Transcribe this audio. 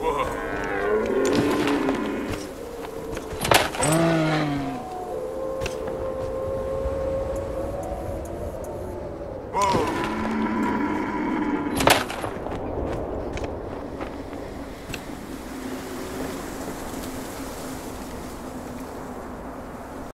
Whoa.